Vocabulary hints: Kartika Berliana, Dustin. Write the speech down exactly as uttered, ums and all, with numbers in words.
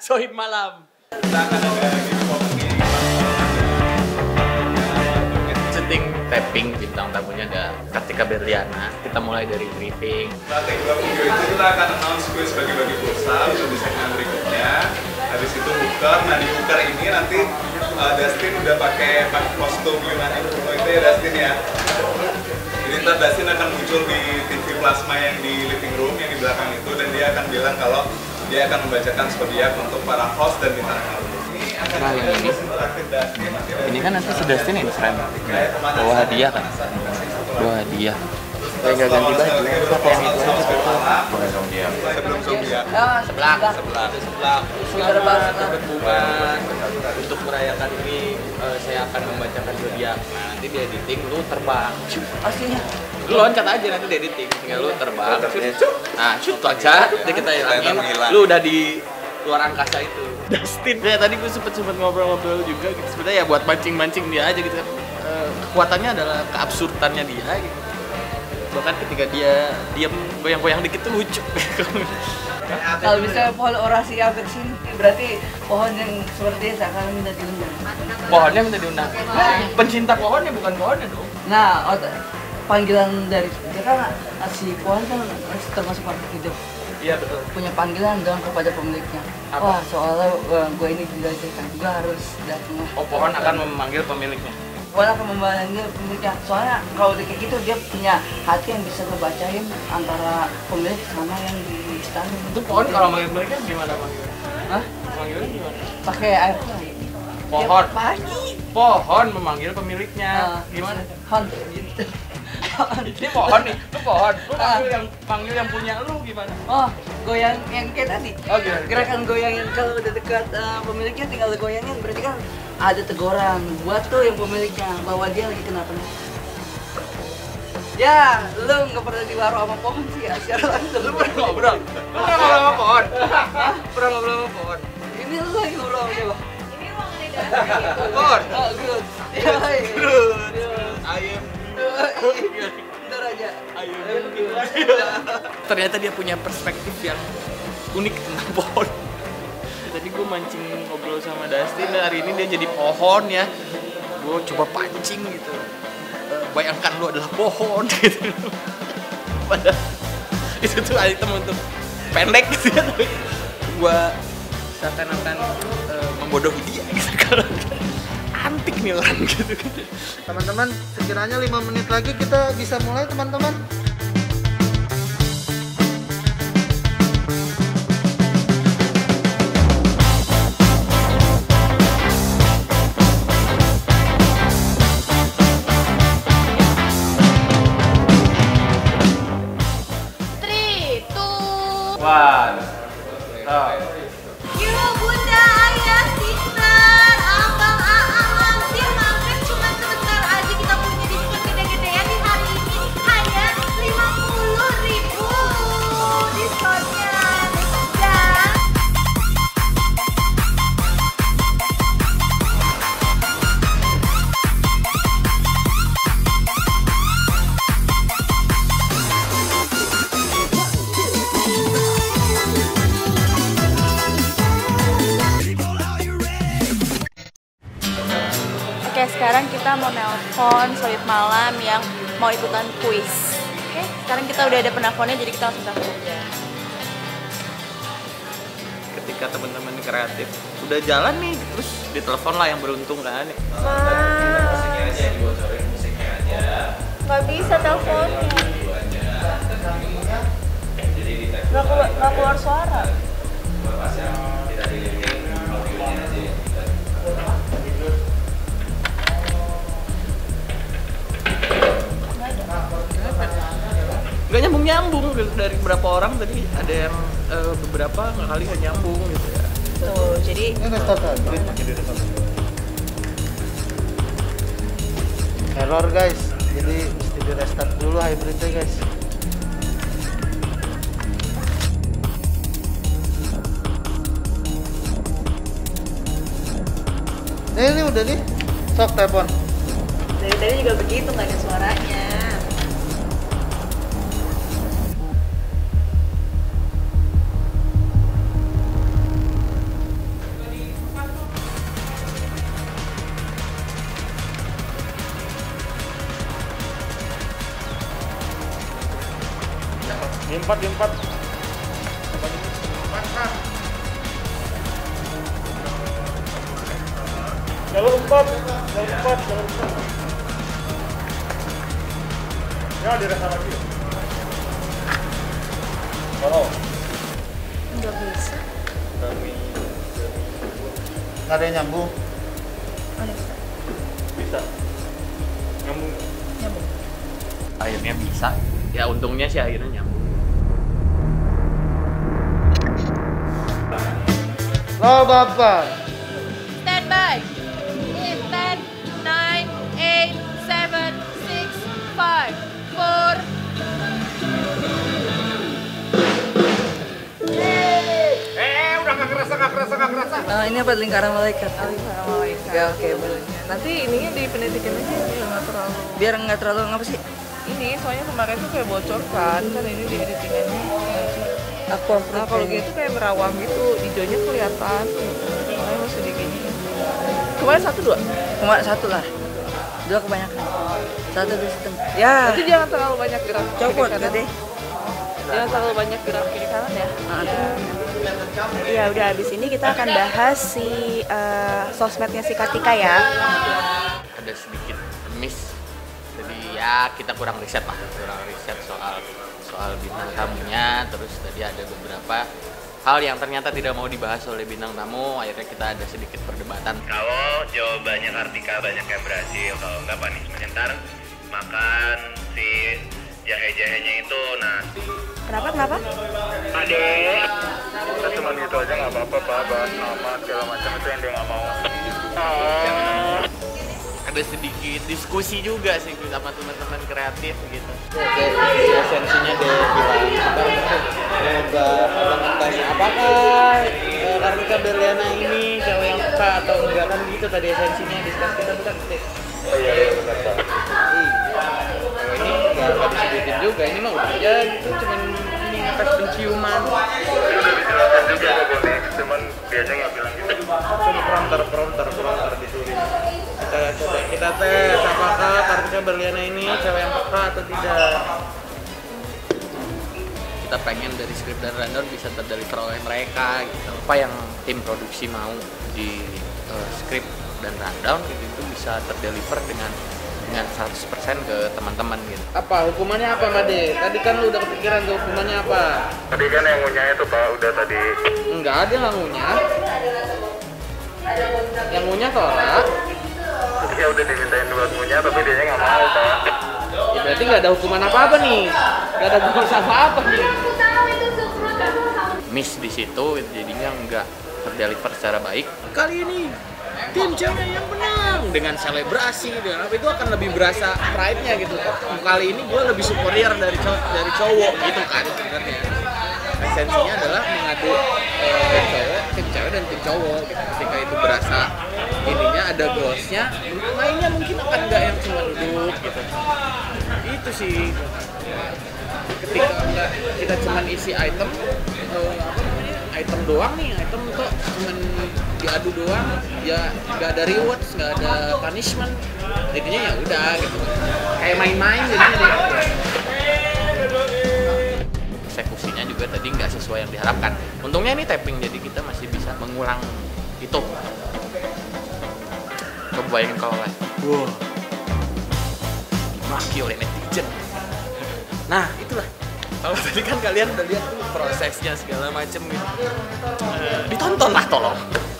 Sohib Malam. Syuting taping bintang tamunya ada Kartika Berliana. Kita mulai dari briefing. Setelah dua video itu kita akan announce quiz bagi-bagi pulsa untuk di segmen berikutnya. Habis itu buka. Nah di buka ini nanti uh, Dustin udah pakai kostum Yunani kuno itu ya Dustin ya. Jadi ntar Dustin akan muncul di T V plasma yang di living room yang di belakang itu dan dia akan bilang kalau dia akan membacakan zodiak untuk para host dan bintang tamu. Ini akan nah, ini. Ini kan nanti si Dustin yang diserang bawa hadiah kan? Bawa hadiah. Saya nggak ganti baju. Pakai yang itu aja. Boleh dong dia. Sebelum zodiak. Sebelah. Sebelah. Sebelah. Selamat berhubungan. Untuk merayakan ini saya akan membacakan zodiak. Nah nanti di editing lu terbang. Aslinya. Lu loncat aja nanti di editing. Tinggal lu terbang. Nah itu aja. Nanti kita hilangin. Lu udah di luar angkasa itu. Dustin. Ya tadi gue sempet sempet ngobrol-ngobrol juga. Sebenarnya ya buat mancing-mancing dia aja gitu. Kekuatannya adalah keabsurdannya dia gitu. Bahkan ketika dia diam goyang-goyang dikit tuh lucu. Kalau misalnya pohon orasia ke sini berarti pohon yang seperti itu akan minta diundang. Pohonnya minta diundang. Nah, pencinta pohonnya bukan pohonnya dong. Nah, panggilan dari dia kan si pohon kan termasuk makhluk hidup. Iya betul. Punya panggilan dong kepada pemiliknya. Apa? Wah, soalnya gue ini dilecehkan juga harus datang. Oh, pohon akan memanggil pemiliknya. Wala akan membantu pemiliknya. Soalnya kalau kayak gitu dia punya hati yang bisa ngebacain antara pemilik sama yang di istana. Itu pohon kalau manggil mereka gimana manggilnya? Hah? Manggilnya gimana? Pakai air pagi. Pohon. Pagi. Pohon memanggil pemiliknya. Gimana? Pohon. Ini pohon nih. Itu pohon. Lu panggil yang panggil yang punya lu gimana? Oh, goyang yang kayak tadi. Oh, gerakan goyang yang kalau udah dekat pemiliknya tinggal goyangin berarti kan ada teguran buat tuh yang pemiliknya bahwa dia lagi kenapa-napa. Ya, lu nggak pernah diwaro sama pohon sih ya, secara langsung. Lu pernah ngobrol? Lu pernah ngobrol sama pohon? Pernah ngobrol sama pohon? Ini lu lagi ngobrol sama siapa? Ini uang dari dalam. Pohon? Oh, good. Ya, good. Ayam. Bentar aja. Ayam. Ternyata dia punya perspektif yang unik tentang pohon. Tadi gue mancing ngobrol sama Dustin, hari ini dia jadi pohon ya. Gue coba pancing gitu. Bayangkan lu adalah pohon gitu. Padahal itu tuh item untuk pendek gitu ya. Gue seakan-akan uh, membodohi dia gitu. Antik nih orang gitu. Teman-teman, sekiranya lima menit lagi kita bisa mulai teman-teman. One, stop. You bunda, ayah, sister, abang, aang, lampir, mampir cuma sebentar aja kita punya diskon gede-gedean di hari ini hanya lima puluh ribu diskonnya. Dan sekarang kita mau nelpon Sohib Malam yang mau ikutan kuis. Oke, okay. Sekarang kita udah ada penelponnya, jadi kita langsung telepon aja. Ketika teman-teman kreatif udah jalan nih, terus ditelepon lah yang beruntung kan. Mas, nggak bisa teleponnya. Nggak keluar, nggak keluar suara. Gak nyambung-nyambung gitu, dari beberapa orang tadi ada yang uh, beberapa kali gak nyambung gitu ya. Tuh, jadi... Error guys, jadi mesti di restart dulu hybridnya guys. Ini, ini udah nih, sok telepon. Dari tadi juga begitu, gak ada suaranya. empat, di empat. Jalur empat, jalur empat, jalur empat. Ya, dirasa lagi. Oh. Enggak bisa. Kami. Enggak ada yang nyambung. Ada. Bisa. Nyambung. Nyambung. Akhirnya bisa. Ya untungnya sih akhirnya nyambung. Lo bapak. Stand by. In ten, nine, eight, seven, six, five, four. Yeay. Eh, udah gak kerasa, gak kerasa, gak kerasa. Nah, ini apa lingkaran malaikat? Oh, lingkaran malaikat. Ya, oke, okay, boleh. Nanti ininya dipendetikin aja biar nggak terlalu. Biar nggak terlalu ngapa sih? Ini soalnya kemarin tuh kayak bocor kan, kan ini dipendetikinnya. Aku nah, kalau gitu kayak merawang gitu, hijaunya kelihatan. Makanya oh, masih dikit. Kemarin satu dua? Kemarin satu lah. Dua kebanyakan. Satu di situ. Ya. Tapi jangan terlalu banyak gerak. Copot deh. Jangan terlalu banyak gerak kiri kanan ya. Nah, ya. Ya udah habis ini kita akan bahas si uh, sosmednya si Katika ya. Ada sedikit miss. Jadi ya kita kurang riset lah, kurang riset soal soal bintang tamunya, terus tadi ada beberapa hal yang ternyata tidak mau dibahas oleh bintang tamu, akhirnya kita ada sedikit perdebatan. Kalau jawabannya Kartika banyak yang berhasil, kalau nggak punishment ntar makan si jahe-jahenya itu, nah. Kenapa, kenapa? Ade, kita cuma itu aja nggak apa-apa, bahas nama segala macam itu yang dia nggak mau. Oh. Ada sedikit diskusi juga sih sama teman-teman kreatif gitu. Oke, esensinya dia bilang apa, ngebahas apakah Kartika Berliana ini cewek yang suka atau enggak kan gitu tadi esensinya diskus kita bukan sih. Oh iya iya benar Pak. Kalau ini nggak disebutin juga, ini mah udah aja gitu cuman ini ngepes penciuman. Juga boleh, cuman biasanya nggak bilang gitu. Cuma prompter prompter prompter disuruh. Kita coba kita tes apakah Kartika Berliana ini cewek yang peka atau tidak. Kita pengen dari skrip dan rundown bisa terdeliver oleh mereka gitu. Apa yang tim produksi mau di uh, skrip dan rundown gitu, itu bisa terdeliver dengan dengan seratus persen ke teman-teman gitu. Apa hukumannya apa Made? Tadi kan lu udah kepikiran tuh hukumannya apa? Tadi kan yang ngunyahnya tuh Pak udah tadi. Enggak, dia nggak ngunyah. Yang ngunyah tolak. Ya udah dimintain buat punya tapi dia nggak mau Pak. Ya berarti nggak ada hukuman apa-apa nih, nggak ada hukuman apa-apa nih. Miss di situ jadinya nggak terdeliver secara baik. Kali ini tim cewek yang menang dengan selebrasi dan apa itu akan lebih berasa pride-nya gitu. Kali ini gue lebih superior dari cowok, dari cowok gitu kan sebenarnya. Esensinya adalah mengadu eh, cewek, tim cewek dan tim cowok gitu. Ketika itu berasa ininya ada goalsnya, mainnya mungkin akan nggak yang cuma duduk gitu. Itu sih ketika kita cuma isi item atau apa namanya item doang nih, item tuh cuma diadu doang, ya nggak ada rewards, nggak ada punishment, jadinya ya udah gitu. Kayak main-main jadinya deh. Eksekusinya juga tadi nggak sesuai yang diharapkan. Untungnya ini tapping jadi kita masih bisa mengulang itu. Bayangin kalau live, wow, dimaki oleh netizen. Nah itulah, kalau tadi kan kalian udah lihat tuh prosesnya segala macem gitu. Ditonton lah tolong.